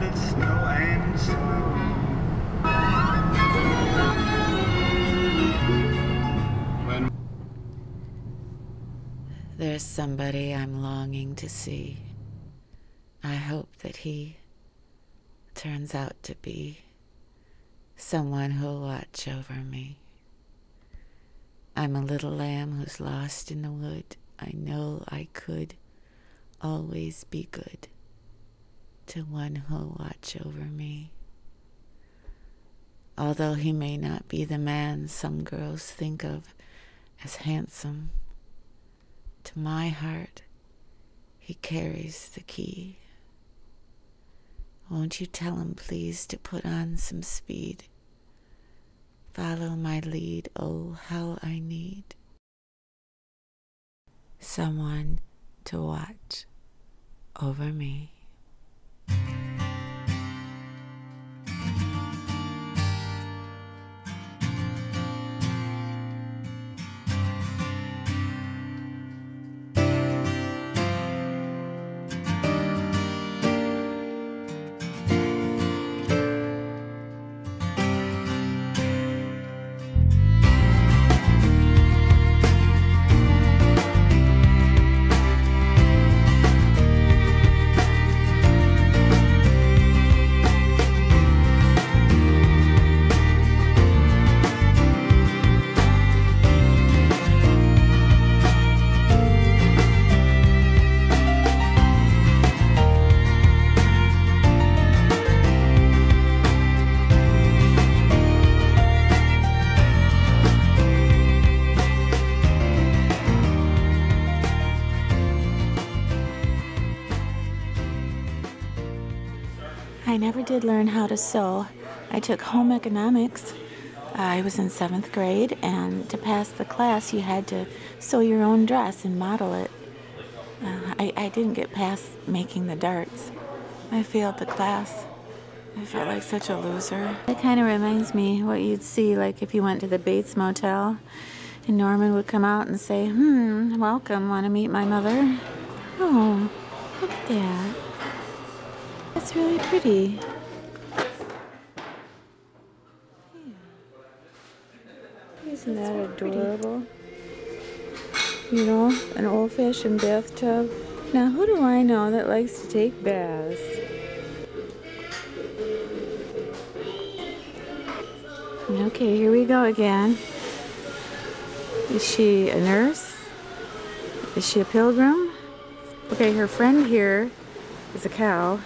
let it snow and snow. When there's somebody I'm longing to see. I hope that he turns out to be someone who'll watch over me. I'm a little lamb who's lost in the wood. I know I could always be good to one who'll watch over me. Although he may not be the man some girls think of as handsome, to my heart, he carries the key. Won't you tell him, please, to put on some speed? Follow my lead, oh, how I need someone to watch over me. I never did learn how to sew. I took home economics. I was in 7th grade, and to pass the class, you had to sew your own dress and model it. I didn't get past making the darts. I failed the class. I felt like such a loser. It kind of reminds me what you'd see, like if you went to the Bates Motel, and Norman would come out and say, welcome, want to meet my mother? Oh, look at that. That's really pretty. Yeah. Isn't that adorable? Pretty. You know, an old-fashioned bathtub. Now, who do I know that likes to take baths? Okay, here we go again. Is she a nurse? Is she a pilgrim? Okay, her friend here is a cow.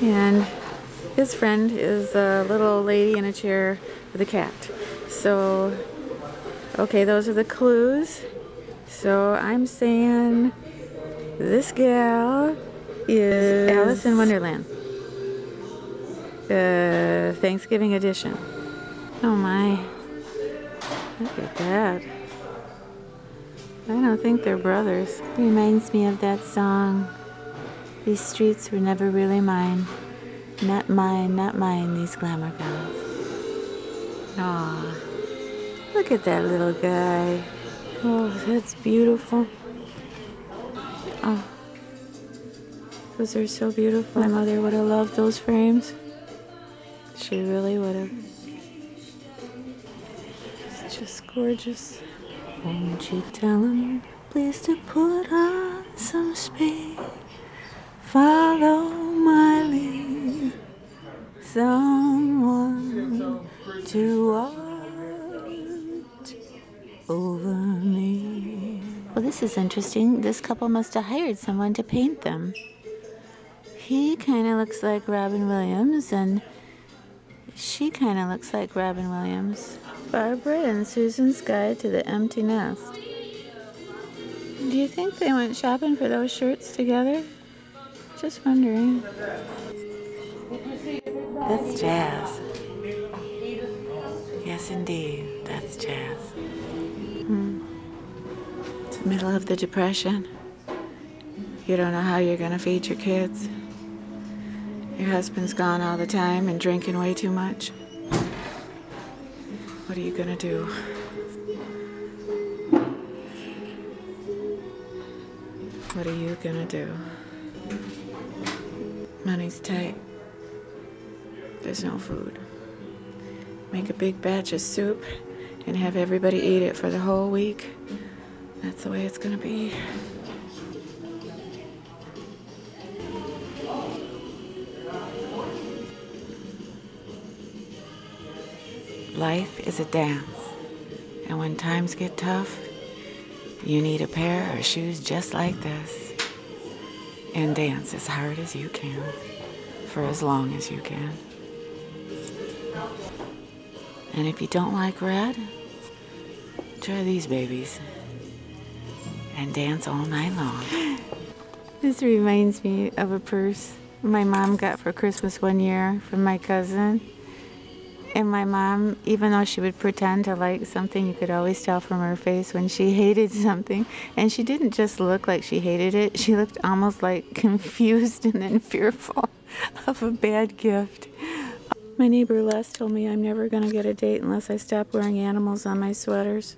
And his friend is a little lady in a chair with a cat. So, okay, those are the clues. So I'm saying this gal is Alice in Wonderland. Thanksgiving edition. Oh my, look at that. I don't think they're brothers. Reminds me of that song. These streets were never really mine. Not mine, not mine, these glamour gals. Aw, look at that little guy. Oh, that's beautiful. Oh, those are so beautiful. My mother would have loved those frames. She really would have. It's just gorgeous. Won't you tell him, please, to put on some speed? Follow my lead, someone to watch over me. Well, this is interesting. This couple must have hired someone to paint them. He kind of looks like Robin Williams, and she kind of looks like Robin Williams. Barbara and Susan's Guide to the Empty Nest. Do you think they went shopping for those shirts together? Just wondering. That's jazz. Yes, indeed, that's jazz. It's the middle of the Depression. You don't know how you're gonna feed your kids. Your husband's gone all the time and drinking way too much. What are you gonna do? What are you gonna do? Money's tight. There's no food. Make a big batch of soup and have everybody eat it for the whole week. That's the way it's gonna be. Life is a dance, and when times get tough, you need a pair of shoes just like this, and dance as hard as you can, for as long as you can. And if you don't like red, try these babies, and dance all night long. This reminds me of a purse my mom got for Christmas one year from my cousin. And my mom, even though she would pretend to like something, you could always tell from her face when she hated something. And she didn't just look like she hated it, she looked almost like confused and then fearful of a bad gift. My neighbor Les told me I'm never going to get a date unless I stop wearing animals on my sweaters.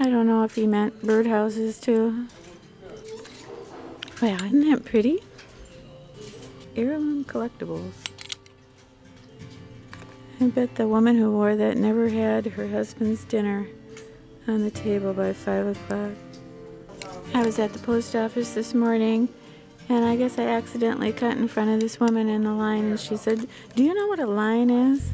I don't know if he meant birdhouses too. Wow, isn't that pretty? Heirloom collectibles. I bet the woman who wore that never had her husband's dinner on the table by 5 o'clock. I was at the post office this morning, and I guess I accidentally cut in front of this woman in the line, and she said, "Do you know what a line is?"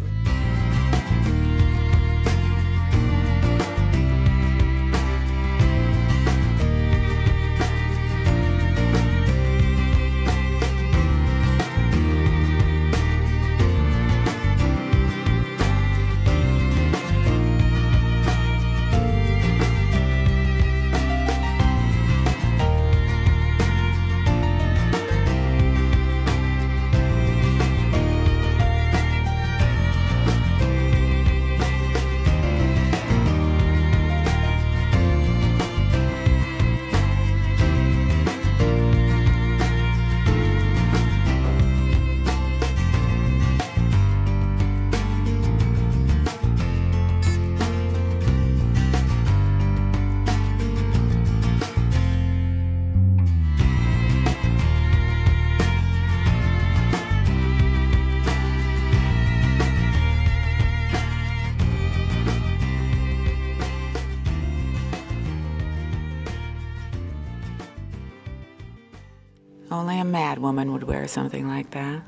Only a mad woman would wear something like that.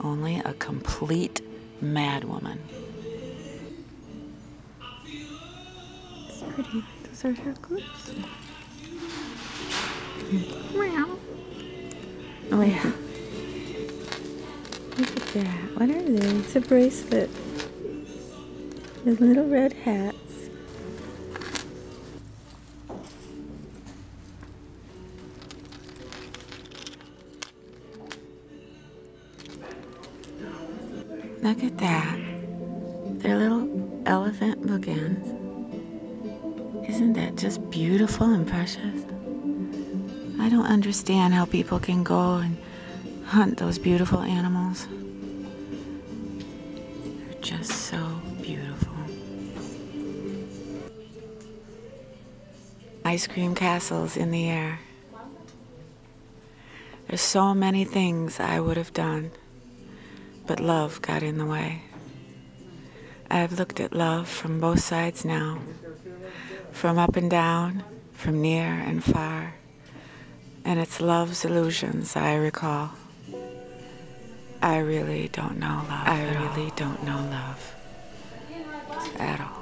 Only a complete mad woman. It's pretty. Those are hair clips. Meow. Oh yeah. Look at that. What are they? It's a bracelet. With little red hats. Look at that. They're little elephant bookends. Isn't that just beautiful and precious? I don't understand how people can go and hunt those beautiful animals. They're just so beautiful. Ice cream castles in the air. There's so many things I would have done. But love got in the way. I've looked at love from both sides now, from up and down, from near and far, and it's love's illusions I recall. I really don't know love. I really don't know love at all.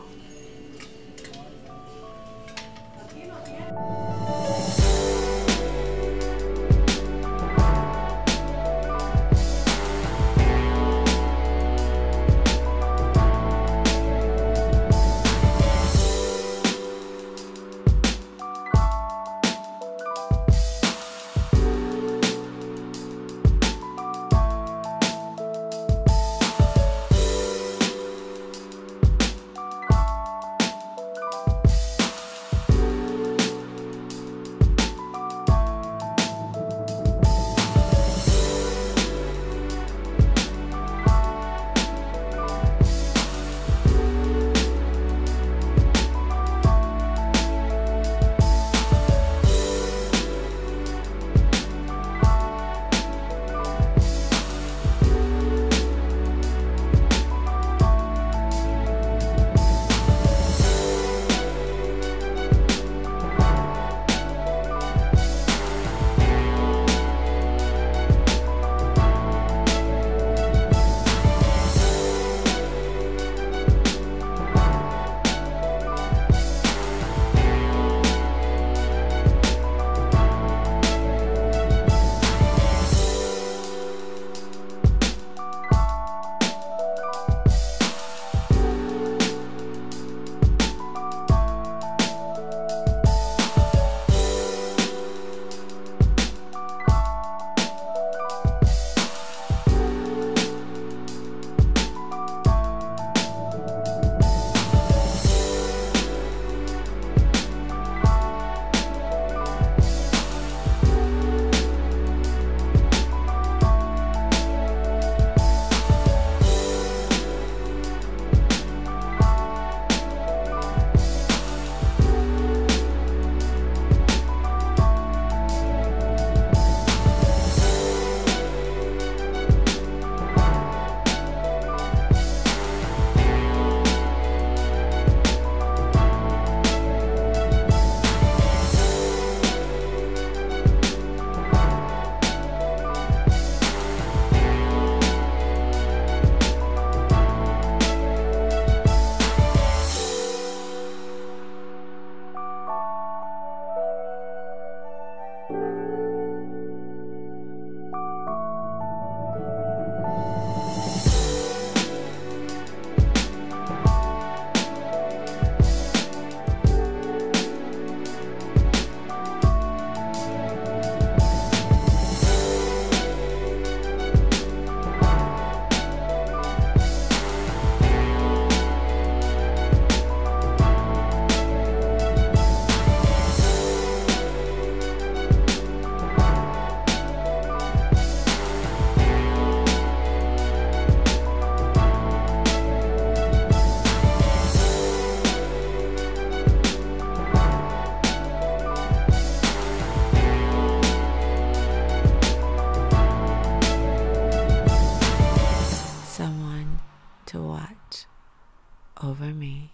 over me.